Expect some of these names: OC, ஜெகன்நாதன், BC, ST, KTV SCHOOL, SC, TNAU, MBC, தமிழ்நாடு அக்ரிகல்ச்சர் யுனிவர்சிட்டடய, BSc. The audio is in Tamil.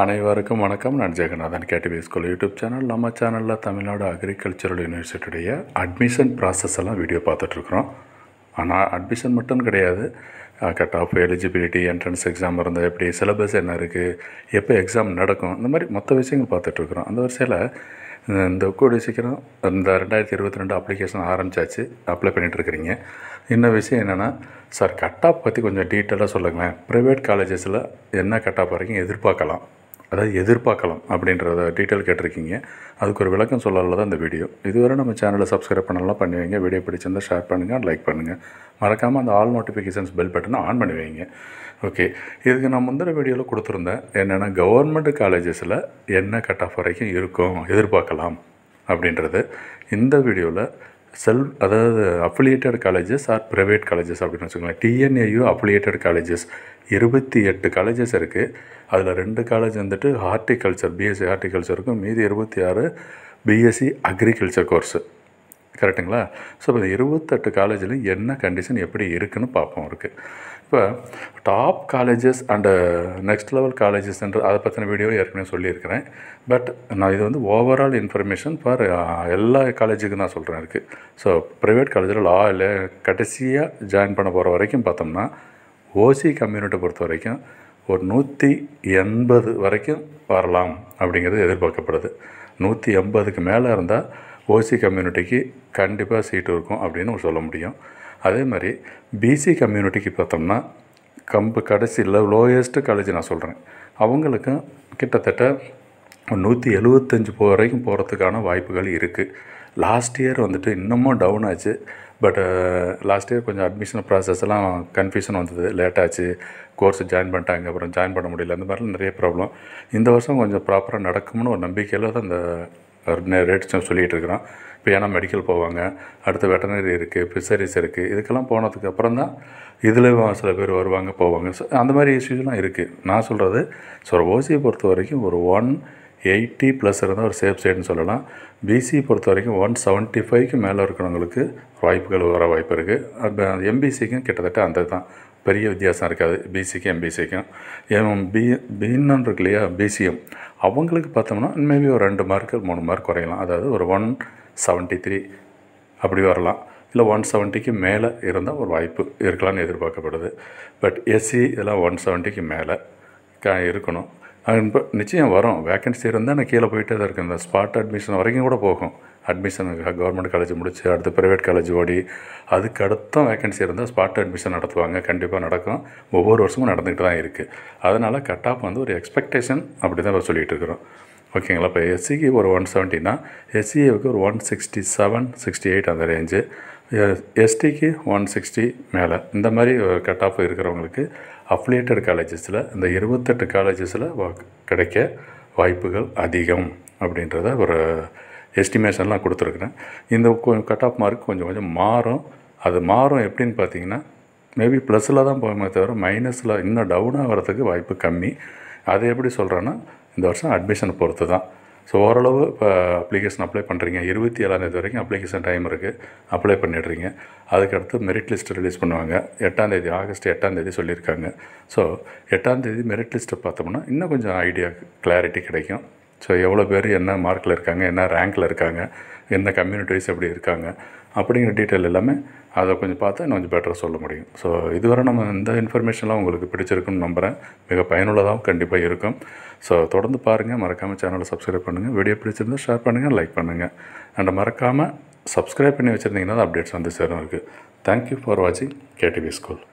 அனைவருக்கும் வணக்கம். நான் ஜெகன்நாதன் KTV SCHOOL YouTube channel. நம்ம சேனலில் தமிழ்நாடு அக்ரிகல்ச்சர் யுனிவர்சிட்டடய அட்மிஷன் ப்ராசஸ் எல்லாம் வீடியோ பார்த்துட்ருக்குறோம். ஆனால் அட்மிஷன் மட்டும் கிடையாது, cut off eligibility, entrance exam இருந்தால் எப்படி, சிலபஸ் என்ன இருக்குது, எப்போ எக்ஸாம் நடக்கும், இந்த மாதிரி மொத்த விஷயங்கள் பார்த்துட்ருக்குறோம். அந்த வரிசையில் இந்த கூடிய சீக்கிரம் இந்த 2022 அப்ளிகேஷன் ஆரம்பித்தாச்சு, அப்ளை பண்ணிகிட்ருக்குறீங்க. இன்னொரு விஷயம் என்னென்னா, சார் கட் ஆஃப் பற்றி கொஞ்சம் டீட்டெயிலாக சொல்லுங்களேன், ப்ரைவேட் காலேஜஸில் என்ன கட் ஆஃப் வரைக்கும் எதிர்பார்க்கலாம், அதாவது எதிர்பார்க்கலாம் அப்படின்றத டீட்டெயில் கேட்டிருக்கீங்க. அதுக்கு ஒரு விளக்கம் சொல்லல தான் இந்த வீடியோ. இதுவரை நம்ம சேனலை சப்ஸ்கிரைப் பண்ணலாம் பண்ணி வைங்க, வீடியோ பிடிச்சிருந்தால் ஷேர் பண்ணுங்கள், லைக் பண்ணுங்கள், மறக்காமல் அந்த ஆல் நோட்டிஃபிகேஷன்ஸ் பெல் பட்டனை ஆன் பண்ணி வைங்க. ஓகே, இதுக்கு நான் முந்தின வீடியோவில் கொடுத்துருந்தேன். என்னென்னா, கவர்மெண்ட் காலேஜஸில் என்ன கட் ஆஃப் வரைக்கும் இருக்கும் எதிர்பார்க்கலாம் அப்படின்றது. இந்த வீடியோவில் அதாவது affiliated colleges or private colleges அப்படின்னு வச்சுக்கோங்களேன். TNAU அஃபிலியேட்டட் காலேஜஸ் 28 காலேஜஸ் இருக்குது. அதில் 2 காலேஜ் வந்துட்டு ஹார்டிகல்ச்சர், BSc ஹார்டிகல்ச்சருக்கும், மீதி 26 BSc அக்ரிகல்ச்சர் கோர்ஸு. கரெக்டுங்களா? ஸோ இப்போ 28 காலேஜில் என்ன கண்டிஷன் எப்படி இருக்குன்னு பார்ப்போம். இருக்குது இப்போ top colleges and next level காலேஜஸ்ன்ற அதை பற்றின வீடியோ ஏற்கனவே சொல்லியிருக்கிறேன். பட் நான் இது வந்து ஓவரால் இன்ஃபர்மேஷன் ஃபார் எல்லா காலேஜுக்கும் நான் சொல்கிறேன். இருக்குது ஸோ ப்ரைவேட் காலேஜில் லா இல்லை, கடைசியாக ஜாயின் பண்ண போகிற வரைக்கும் பார்த்தோம்னா OC கம்யூனிட்டி பொறுத்த வரைக்கும் ஒரு 180 வரைக்கும் வரலாம் அப்படிங்கிறது எதிர்பார்க்கப்படுது. 180க்கு மேலே இருந்தால் OC கம்யூனிட்டிக்கு கண்டிப்பாக சீட்டு இருக்கும் அப்படின்னு சொல்ல முடியும். அதே மாதிரி BC கம்யூனிட்டிக்கு பார்த்தோம்னா கடைசியில் லோயஸ்ட்டு காலேஜ் நான் சொல்கிறேன், அவங்களுக்கும் கிட்டத்தட்ட 175 வரைக்கும் போகிறதுக்கான வாய்ப்புகள் இருக்குது. லாஸ்ட் இயர் வந்துட்டு இன்னமும் டவுன் ஆச்சு. பட் லாஸ்ட் இயர் கொஞ்சம் அட்மிஷன் ப்ராசஸ்லாம் கன்ஃபியூஷன் வந்தது, லேட்டாச்சு, கோர்ஸ் ஜாயின் பண்ணிட்டாங்க, அப்புறம் ஜாயின் பண்ண முடியல, அந்த மாதிரிலாம் நிறைய ப்ராப்ளம். இந்த வருஷம் கொஞ்சம் ப்ராப்பராக நடக்கும்னு ஒரு நம்பிக்கையில் தான் அந்த ரேட்ஸ் சொல்லிகிட்டு இருக்கிறோம். இப்போ ஏன்னா மெடிக்கல் போவாங்க, அடுத்த வெட்டனரி இருக்குது, ஃபிஷரிஸ் இருக்குது, இதுக்கெல்லாம் போனதுக்கப்புறம் தான் இதில் சில பேர் வருவாங்க போவாங்க. ஸோ அந்த மாதிரி இஷ்யூஸ்லாம் இருக்குது. நான் சொல்கிறது ஸோ OC பொறுத்த வரைக்கும் ஒரு 180+ இருந்தால் ஒரு சேஃப் சைடுன்னு சொல்லலாம். BC பொறுத்த வரைக்கும் 175க்கு மேலே இருக்கிறவங்களுக்கு வாய்ப்புகள் வர வாய்ப்பு இருக்குது. அப்போ MBCக்கும் கிட்டத்தட்ட அந்த தான், பெரிய வித்தியாசம் இருக்காது BCக்கும் MBCக்கும். BNன்னு இருக்கு இல்லையா, BCயும் அவங்களுக்கு பார்த்தோம்னா மேபி ஒரு 2 மார்க் 3 மார்க் குறையலாம். அதாவது ஒரு 173 அப்படி வரலாம், இல்லை 170க்கு மேலே இருந்தால் ஒரு வாய்ப்பு இருக்கலாம்னு எதிர்பார்க்கப்படுது. பட் SC இதெல்லாம் 170க்கு மேலே இருக்கணும். இப்போ நிச்சயம் வரும், வேக்கன்சி இருந்தால் நான் கீழே போயிட்டே தான் இருக்கேன். இந்த ஸ்பாட் அட்மிஷன் வரைக்கும் கூட போகும். அட்மிஷன் கவர்மெண்ட் காலேஜ் முடிச்சு அடுத்து ப்ரைவேட் காலேஜ் ஓடி அதுக்கு அடுத்தும் வேக்கன்சி இருந்தால் ஸ்பாட் அட்மிஷன் நடத்துவாங்க, கண்டிப்பாக நடக்கும். ஒவ்வொரு வருஷமும் நடந்துக்கிட்டு தான் இருக்குது. அதனால் கட் ஆஃப் வந்து ஒரு எக்ஸ்பெக்டேஷன் அப்படி தான் சொல்லிகிட்டு இருக்கிறோம். ஓகேங்களா? இப்போ SCக்கு ஒரு 170னா SCக்கு ஒரு 167, 168 அந்த ரேஞ்சு, STக்கு 160 மேலே, இந்த மாதிரி கட் ஆஃப் இருக்கிறவங்களுக்கு அஃபிலியேட்டட் காலேஜஸில் இந்த 28 காலேஜஸில் கிடைக்க வாய்ப்புகள் அதிகம் அப்படின்றத ஒரு எஸ்டிமேஷன்லாம் கொடுத்துருக்குறேன். இந்த கட் ஆஃப் மார்க் கொஞ்சம் கொஞ்சம் மாறும். அது மாறும் எப்படின்னு பார்த்தீங்கன்னா, மேபி ப்ளஸில் தான் போகுமே தவிர மைனஸில் இன்னும் டவுனாக வரதுக்கு வாய்ப்பு கம்மி. அது எப்படி சொல்கிறேன்னா, இந்த வருஷம் அட்மிஷன் பொறுத்து தான். ஸோ ஓரளவு இப்போ அப்ளிகேஷன் அப்ளை பண்ணுறீங்க, 27ஆம் தேதி வரைக்கும் அப்ளிகேஷன் டைம் இருக்குது, அப்ளை பண்ணிடுறீங்க. அதுக்கடுத்து மெரிட் லிஸ்ட் ரிலீஸ் பண்ணுவாங்க 8ஆம் தேதி, ஆகஸ்ட் 8ஆம் தேதி சொல்லியிருக்காங்க. ஸோ 8ஆம் தேதி மெரிட் லிஸ்ட்டை பார்த்தோம்னா இன்னும் கொஞ்சம் ஐடியா கிளாரிட்டி கிடைக்கும். ஸோ எவ்வளோ பேர் என்ன மார்க்கில் இருக்காங்க, என்ன ரேங்க்கில் இருக்காங்க, என்ன கம்யூனிட்டிஸ் எப்படி இருக்காங்க அப்படிங்கிற டீட்டெயில் எல்லாமே அதை கொஞ்சம் பார்த்தா இன்னும் கொஞ்சம் பெட்டராக சொல்ல முடியும். ஸோ இதுவரை நம்ம இந்த இன்ஃபர்மேஷன்லாம் உங்களுக்கு பிடிச்சிருக்குன்னு நம்புகிறேன். மிக பயனுள்ளதாகவும் கண்டிப்பாக இருக்கும். ஸோ தொடர்ந்து பாருங்கள், மறக்காமல் சேனலை சப்ஸ்கிரைப் பண்ணுங்கள், வீடியோ பிடிச்சிருந்தால் ஷேர் பண்ணுங்கள், லைக் பண்ணுங்கள். அண்ட் மறக்காமல் சப்ஸ்கிரைப் பண்ணி வச்சுருந்தீங்கன்னா அப்டேட்ஸ் வந்து சேரும். இருக்குது. தேங்க்யூ ஃபார் வாட்சிங் KTV SCHOOL.